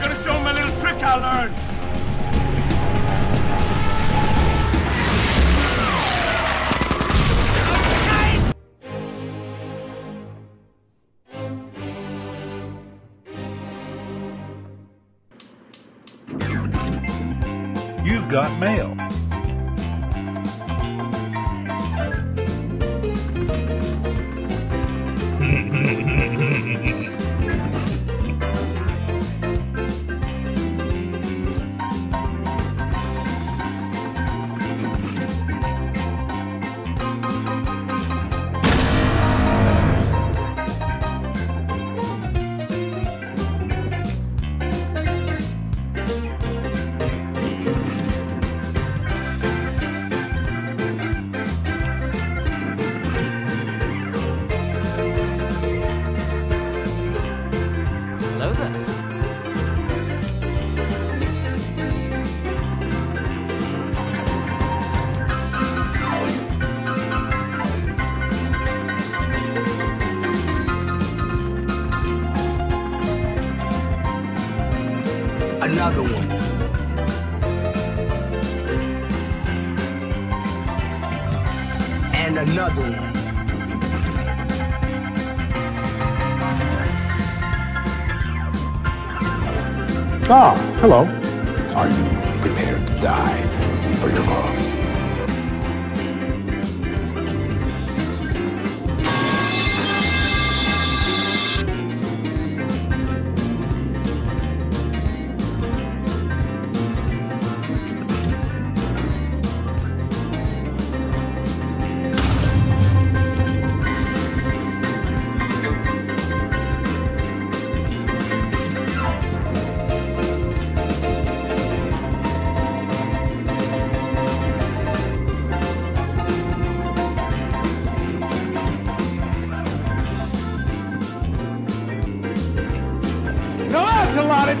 I'm gonna show him a little trick I learned. You've got mail. Another one. And another one. Ah, hello. Are you prepared to die for your cause? A lot of